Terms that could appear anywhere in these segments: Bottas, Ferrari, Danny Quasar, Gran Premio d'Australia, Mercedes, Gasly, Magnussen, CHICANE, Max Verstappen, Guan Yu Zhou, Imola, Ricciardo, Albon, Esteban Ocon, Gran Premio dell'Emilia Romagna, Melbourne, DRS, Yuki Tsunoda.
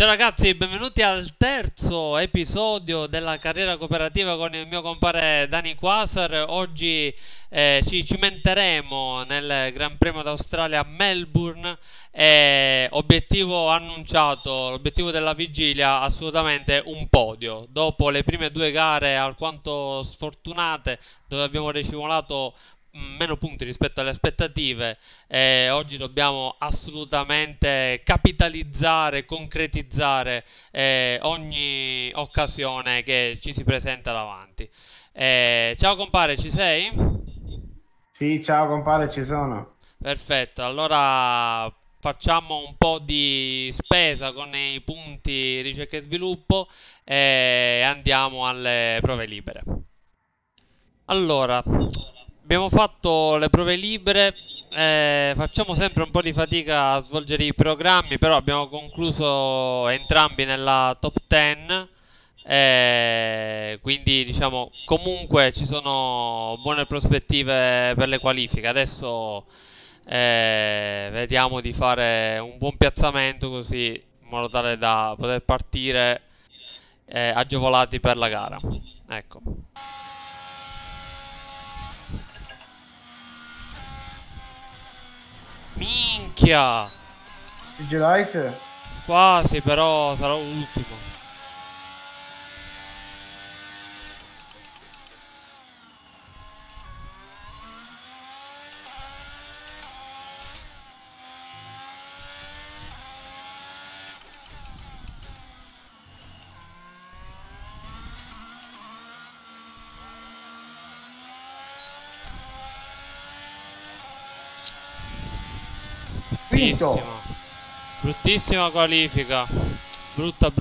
Ciao ragazzi, benvenuti al terzo episodio della carriera cooperativa con il mio compare Danny Quasar. Oggi ci cimenteremo nel Gran Premio d'Australia a Melbourne. Obiettivo annunciato, l'obiettivo della vigilia, assolutamente un podio. Dopo le prime due gare alquanto sfortunate, dove abbiamo ricimolato meno punti rispetto alle aspettative, oggi dobbiamo assolutamente capitalizzare, concretizzare ogni occasione che ci si presenta davanti. Ciao compare, ci sei? Sì, ciao compare, ci sono. Perfetto, allora facciamo un po' di spesa con i punti ricerca e sviluppo e andiamo alle prove libere. Allora, abbiamo fatto le prove libere, facciamo sempre un po' di fatica a svolgere i programmi, però abbiamo concluso entrambi nella top 10, quindi diciamo comunque ci sono buone prospettive per le qualifiche. Adesso vediamo di fare un buon piazzamento, così in modo tale da poter partire agevolati per la gara. Ecco. Minchia! Gelice? Quasi, però sarò ultimo. Bruttissima, bruttissima qualifica, brutta,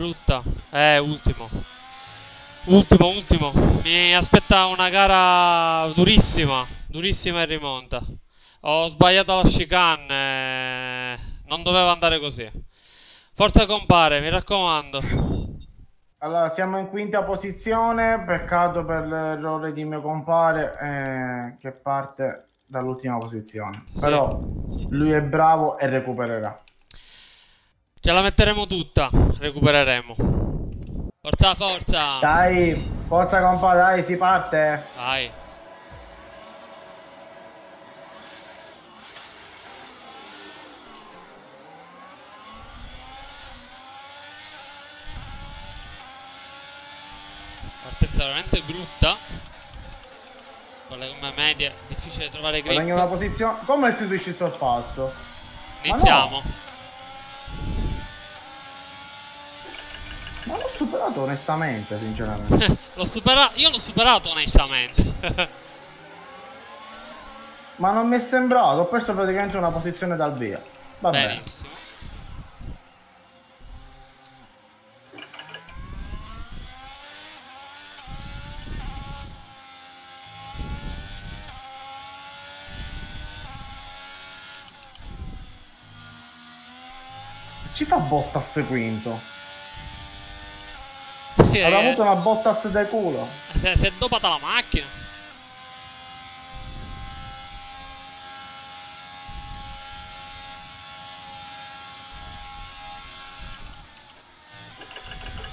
ultimo, mi aspetta una gara durissima e rimonta. Ho sbagliato la chicane, non doveva andare così. Forza compare, mi raccomando. Allora, siamo in quinta posizione, peccato per l'errore di mio compare che parte dall'ultima posizione, sì. Però lui è bravo e recupererà. Ce la metteremo tutta, recupereremo. Forza. Dai, forza compa, dai, si parte. Vai. Partenza veramente brutta. Con le gomme medie è difficile trovare grip. Guadagno una posizione. Come restituisci il sorpasso? Iniziamo. Ma l'ho superato onestamente, sinceramente. Io l'ho superato onestamente. Ma non mi è sembrato, ho perso praticamente una posizione dal via. Va bene. Ci fa Bottas quinto. Aveva avuto una Bottas del culo. Si è dopata la macchina.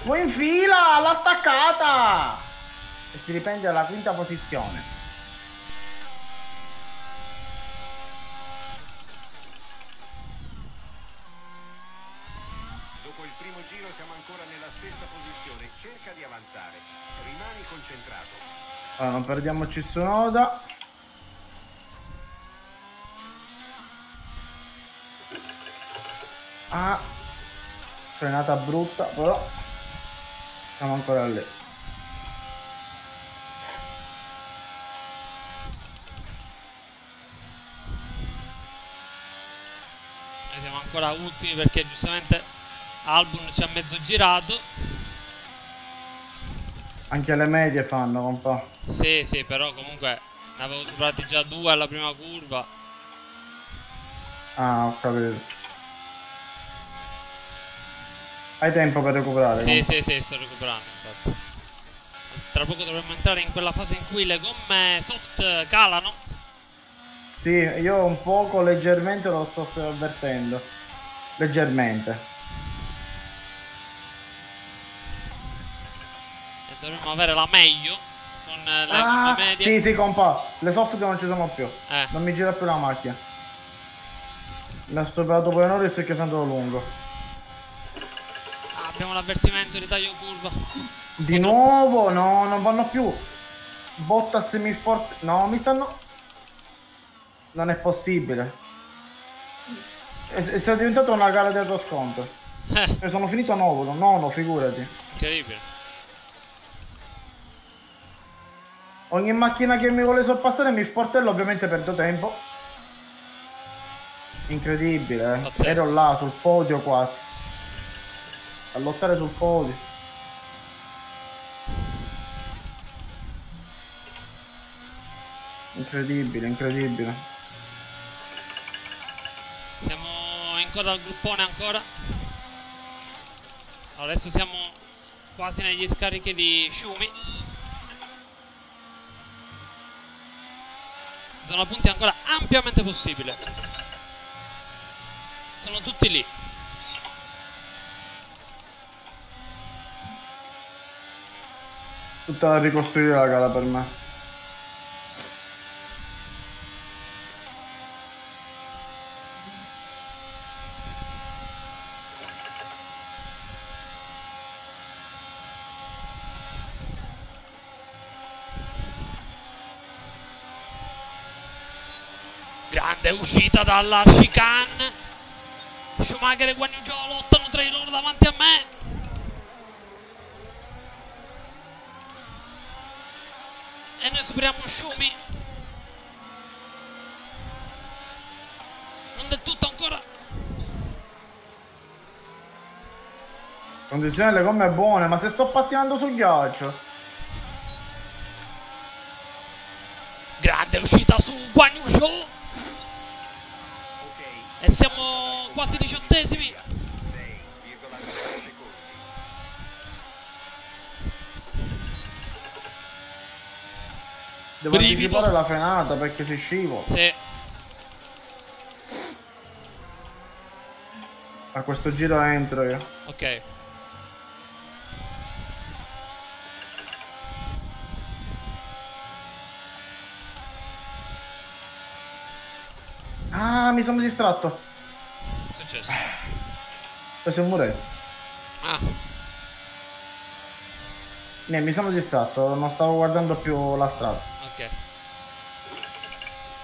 Poi in fila, la staccata! E si riprende alla quinta posizione. Allora, non perdiamoci su Noda. Ah, frenata brutta, però siamo ancora lì. E siamo ancora ultimi perché giustamente Albon ci ha mezzo girato. Anche le medie fanno, compa. Sì, però comunque ne avevo superati già due alla prima curva. Ah, ho capito. Hai tempo per recuperare? Sì, sto recuperando, infatti. Tra poco dovremmo entrare in quella fase in cui le gomme soft calano. Sì, io un poco leggermente lo sto avvertendo. Leggermente. dovremmo avere la meglio con le media. Sì, compa, le soft non ci sono più. Non mi gira più la macchina. Mi ha superato poi Norris perché è andato lungo. Abbiamo l'avvertimento di taglio curva. Di nuovo? No, non vanno più. Botta semisport. No, mi stanno. Non è possibile. È diventata una gara di autosconto. Sono finito a nono, figurati. Incredibile. Ogni macchina che mi vuole sorpassare mi sportello, ovviamente perdo tempo. Incredibile, eh. Ero là sul podio quasi. A lottare sul podio. Incredibile, incredibile. Siamo in coda al gruppone ancora. Adesso siamo quasi negli scarichi di Schumi. Zona punti ancora ampiamente possibile. Sono tutti lì. Tutta da ricostruire la gara per me. Grande uscita dalla chicane. Schumacher e Guan Yu Zhou lottano tra di loro davanti a me. E noi superiamo Schumi. Non del tutto ancora. Condizione delle gomme buone, ma se sto pattinando sul ghiaccio. Grande uscita su Guan Yu Zhou. E siamo quasi 18esimi. Devo anticipare la frenata perché si scivola. Sì. A questo giro entro io. Ok. Ah, mi sono distratto. Che è successo? Questo è un muretto. Ah. Mi sono distratto, non stavo guardando più la strada. Ok.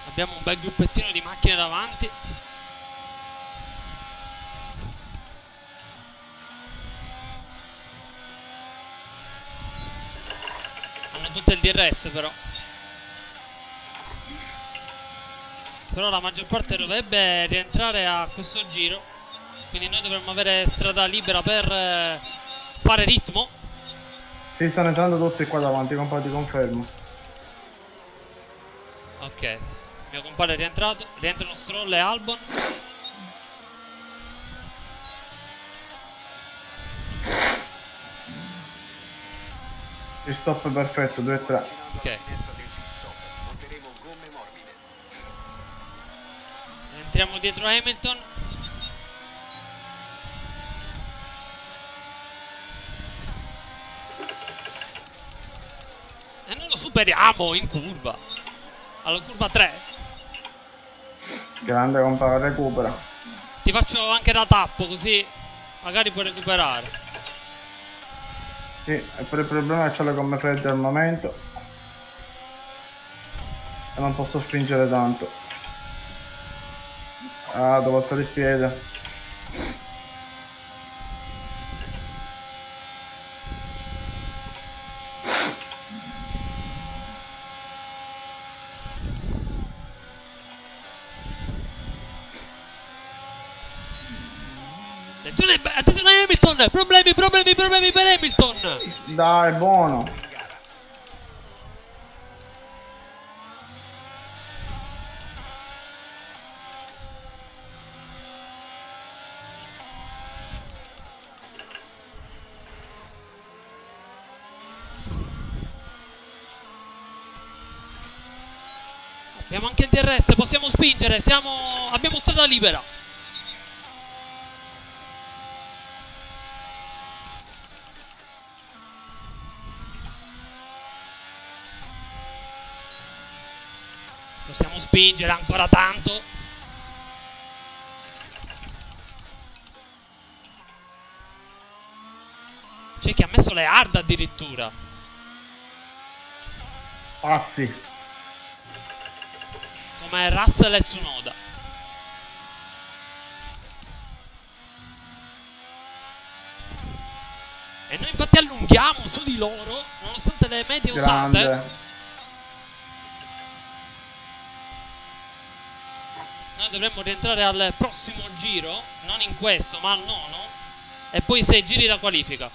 Abbiamo un bel gruppettino di macchine davanti. Hanno tutte il DRS però. Però la maggior parte dovrebbe rientrare a questo giro, quindi noi dovremmo avere strada libera per fare ritmo. Si stanno entrando tutti qua davanti, compare, ti confermo. Ok, mio compare è rientrato, rientrano Stroll e Albon. Il stop è perfetto, 2-3. Ok. Entriamo dietro Hamilton. E noi lo superiamo in curva. Alla curva 3. Grande compa, recupera. Ti faccio anche da tappo così magari puoi recuperare. Sì, e per il problema che ho le gomme fredde al momento. E non posso spingere tanto. Ah, devo alzare il piede. Attenzione Hamilton! Problemi per Hamilton! Dai, buono! Abbiamo anche il DRS, possiamo spingere, abbiamo strada libera. Possiamo spingere ancora tanto. C'è chi ha messo le hard addirittura. Pazzi. Come Russell e Tsunoda. E noi infatti allunghiamo su di loro, nonostante le medie usate. Noi dovremmo rientrare al prossimo giro, non in questo ma al nono, e poi 6 giri la qualifica.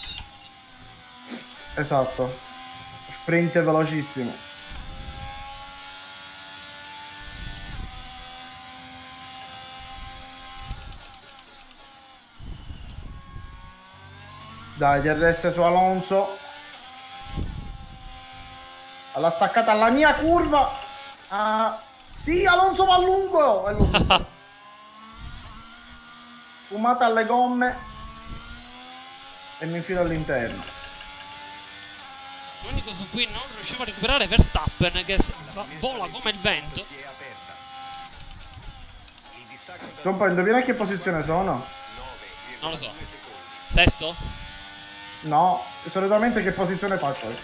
Esatto, sprint velocissimo. Dai, DRS su Alonso. Alla staccata, alla mia curva. Sì, Alonso va a lungo. Fumata alle gomme. E mi infilo all'interno. L'unico su cui non riuscivo a recuperare è Verstappen, che vola come il vento. Non puoi indovinare che posizione sono? Non lo so. Sesto? No, solitamente che posizione faccio?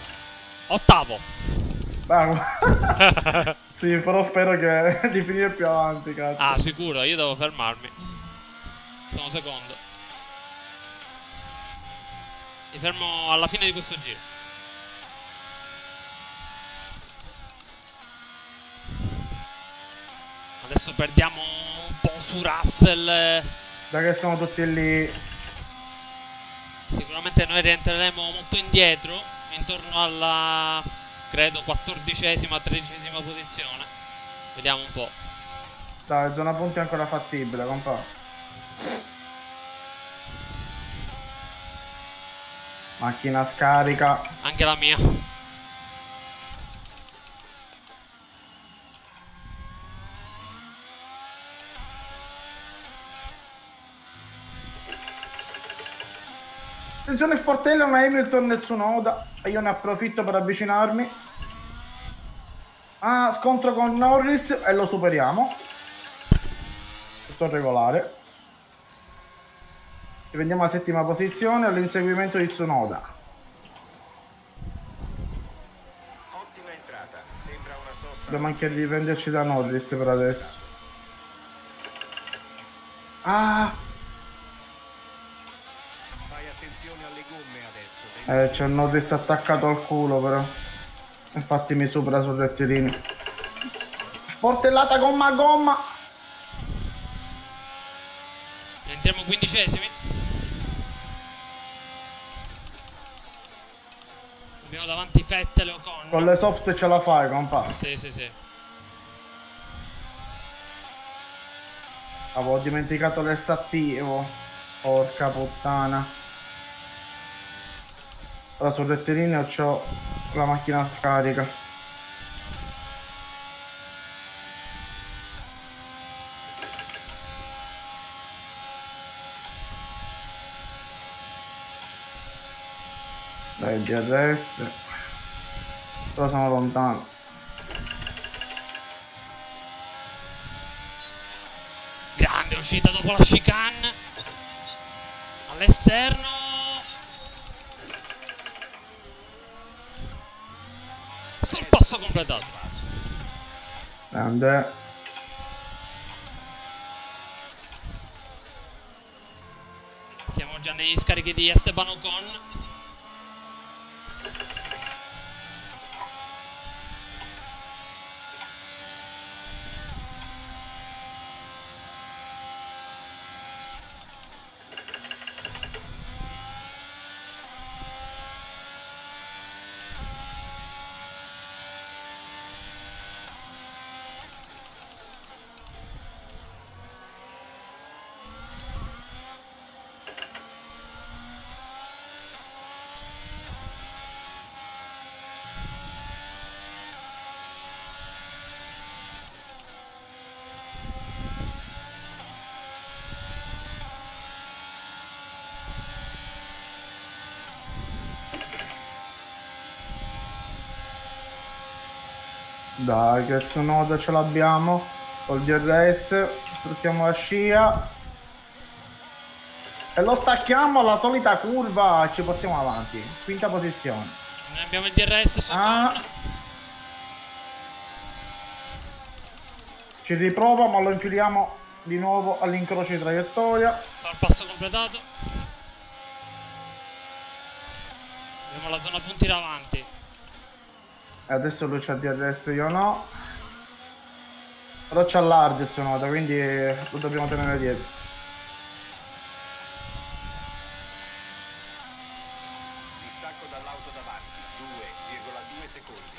Ottavo. Bravo. Sì, però spero che di finire più avanti, cazzo. Ah, sicuro, io devo fermarmi. Sono secondo. Mi fermo alla fine di questo giro. Adesso perdiamo un po' su Russell. Da che sono tutti lì. Sicuramente noi rientreremo molto indietro, intorno alla, credo, 14ª, 13ª posizione. Vediamo un po'. Dai, zona punti è ancora fattibile, compà. Macchina scarica. Anche la mia. Attenzione, sportello, ma Hamilton e Tsunoda. E io ne approfitto per avvicinarmi. Ah, scontro con Norris e lo superiamo. Tutto regolare. Riprendiamo la 7ª posizione all'inseguimento di Tsunoda. Ottima entrata. Sembra una sosta. Dobbiamo anche riprenderci da Norris per adesso. Ah! C'è un Norris attaccato al culo, però. Infatti mi supera sul rettilineo. Sportellata gomma a gomma. Entriamo 15esimi. Abbiamo davanti Vettel e Ocon. Con le soft ce la fai, compà. Sì, sì, sì. Avevo dimenticato l'estativo. Porca puttana. Ora sul rettilineo c'ho la macchina scarica. Dai, DRS. Però sono lontano. Grande uscita dopo la chicane. All'esterno. Completato. Grande. Siamo già negli scarichi di Esteban Ocon. Dai, che Tsunoda ce l'abbiamo col DRS, sfruttiamo la scia e lo stacchiamo alla solita curva, ci portiamo avanti, quinta posizione. Noi abbiamo il DRS sotto. Ci riprova, ma lo infiliamo di nuovo all'incrocio di traiettoria. Sorpasso completato. Abbiamo la zona punti davanti. E adesso lui c'ha DRS, io no. Però c'ha largo il Tsunoda, quindi lo dobbiamo tenere dietro. Distacco dall'auto davanti, 2,2 secondi.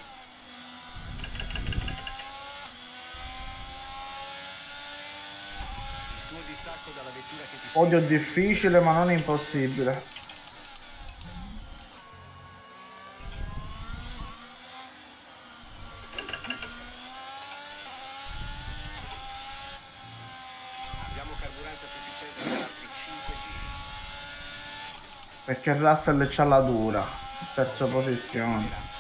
Il tuo distacco dalla vettura che ti... Odio difficile ma non impossibile. Perché Russell c'ha la dura, terza posizione.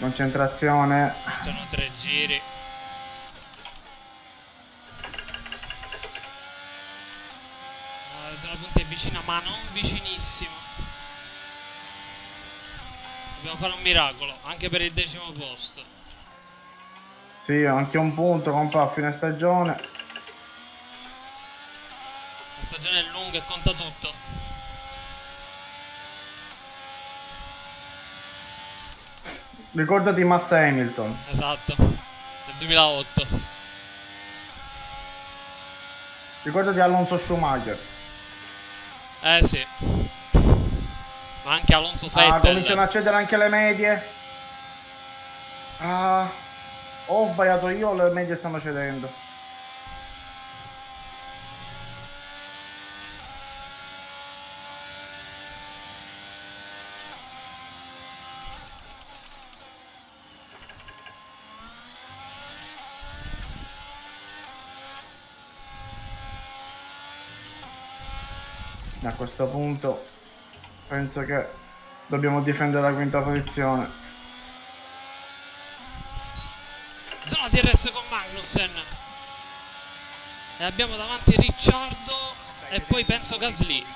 Concentrazione. Sono tre giri. La zona punta è vicina ma non vicinissimo. Dobbiamo fare un miracolo anche per il 10º posto. Sì, anche un punto compa a fine stagione. La stagione è lunga e conta tutto. Ricordati Massa Hamilton. Esatto, del 2008. Ricordati Alonso Schumacher. Eh sì. Ma anche Alonso Vettel. Cominciano a cedere anche le medie. Ho sbagliato io, le medie stanno cedendo. A questo punto penso che dobbiamo difendere la quinta posizione. Zona DRS con Magnussen e abbiamo davanti Ricciardo e poi penso Gasly. Ma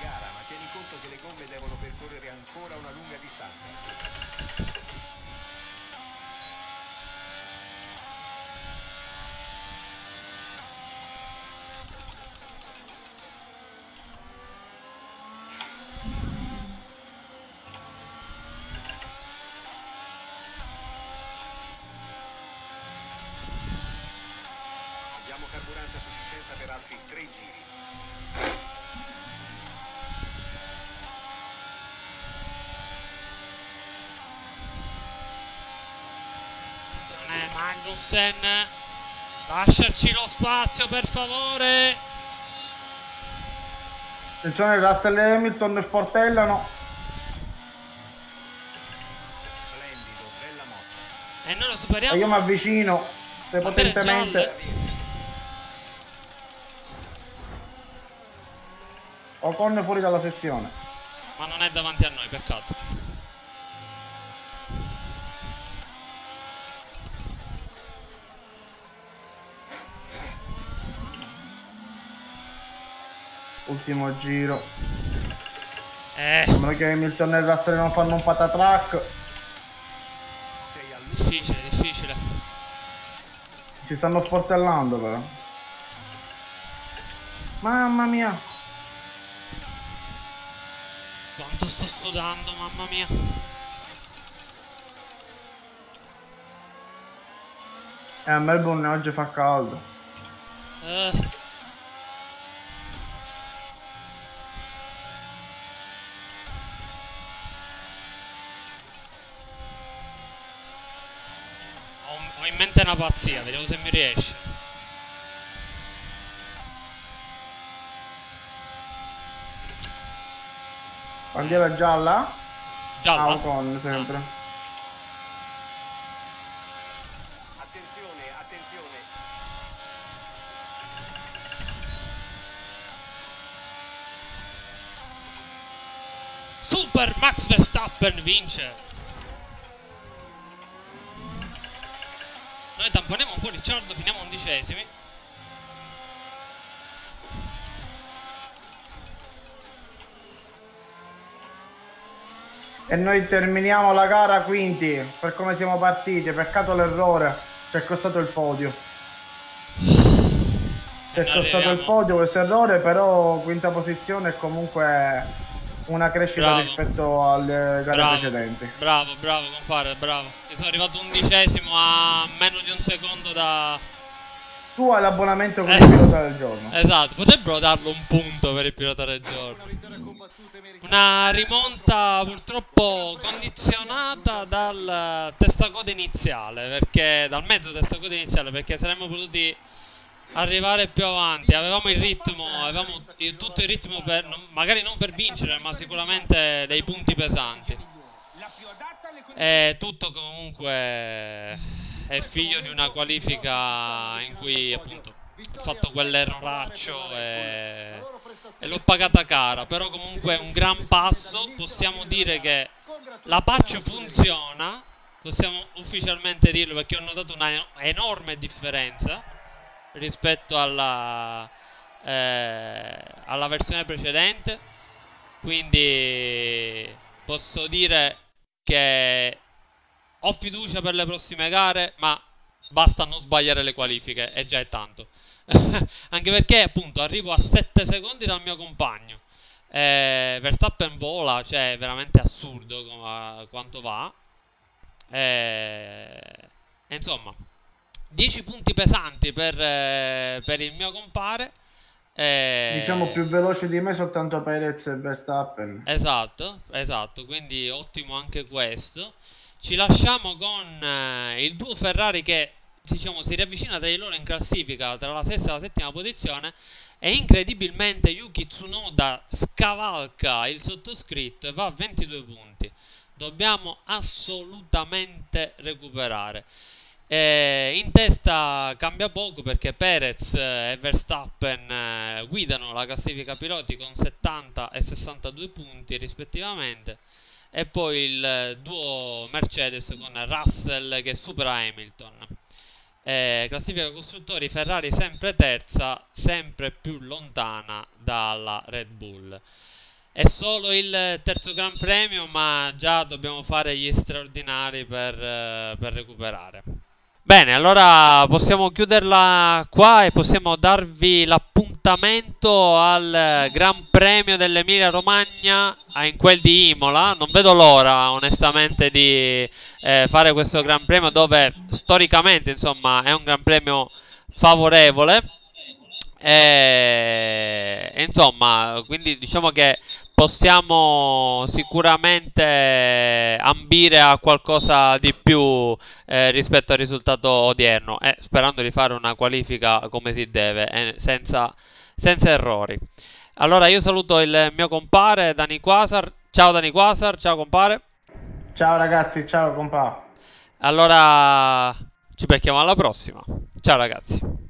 tieni conto che le gomme devono percorrere ancora una lunga distanza. Carburante a sufficienza per altri 3 giri. Attenzione Magnussen, lasciarci lo spazio per favore. Attenzione Russell e Hamilton sportellano. Splendido, bella mossa. E noi lo superiamo. E io mi avvicino prepotentemente. Ocon fuori dalla sessione. Ma non è davanti a noi, peccato. Ultimo giro. Sembra che Hamilton e Russell non fanno un patatrack. Difficile, difficile. Ci stanno sportellando però. Mamma mia. Quanto sto sudando, mamma mia. E a Melbourne oggi fa caldo. Ho in mente una pazzia, vediamo se mi riesce. Bandiera gialla? Gialla. Auton sempre. Attenzione, attenzione. Super Max Verstappen vince. Noi tamponiamo un po' Ricciardo, finiamo undicesimi. E noi terminiamo la gara quinti, per come siamo partiti, peccato l'errore, ci è costato il podio. Ci è costato il podio questo errore, però quinta posizione è comunque una crescita rispetto alle gare precedenti. Bravo, bravo compare, bravo. Io sono arrivato undicesimo a meno di un secondo da... Tu hai l'abbonamento con il pilota del giorno. Esatto, potrebbero darlo un punto per il pilota del giorno. Una rimonta purtroppo condizionata dal testacoda iniziale, perché dal mezzo testacoda iniziale, perché saremmo potuti arrivare più avanti. Avevamo il ritmo, avevamo tutto il ritmo per, magari non per vincere, ma sicuramente dei punti pesanti. E tutto comunque... è figlio di una qualifica in cui appunto ho fatto quell'erroraccio e l'ho pagata cara, però comunque è un gran passo, possiamo dire che la patch funziona, possiamo ufficialmente dirlo perché ho notato una enorme differenza rispetto alla versione precedente, quindi posso dire che ho fiducia per le prossime gare, ma basta non sbagliare le qualifiche, e già è tanto. Anche perché appunto arrivo a 7 secondi dal mio compagno. Verstappen vola, cioè è veramente assurdo quanto va. E insomma, 10 punti pesanti per il mio compare. Diciamo più veloce di me soltanto Perez e Verstappen. Esatto, esatto, quindi ottimo anche questo. Ci lasciamo con il duo Ferrari che diciamo si riavvicina tra di loro in classifica tra la sesta e la settima posizione, e incredibilmente Yuki Tsunoda scavalca il sottoscritto e va a 22 punti. Dobbiamo assolutamente recuperare. In testa cambia poco perché Perez e Verstappen guidano la classifica piloti con 70 e 62 punti rispettivamente. E poi il duo Mercedes con Russell che supera Hamilton. Classifica costruttori Ferrari sempre terza, sempre più lontana dalla Red Bull. È solo il terzo Gran Premio, ma già dobbiamo fare gli straordinari per recuperare. Bene, allora possiamo chiuderla qua e possiamo darvi l'appuntamento al Gran Premio dell'Emilia Romagna, in quel di Imola. Non vedo l'ora onestamente di fare questo Gran Premio, dove storicamente insomma è un Gran Premio favorevole e insomma, quindi diciamo che possiamo sicuramente ambire a qualcosa di più rispetto al risultato odierno, sperando di fare una qualifica come si deve, senza errori. Allora io saluto il mio compare Danny Quasar. Ciao Danny Quasar, ciao compare. Ciao ragazzi, ciao compà. Allora ci becchiamo alla prossima. Ciao ragazzi.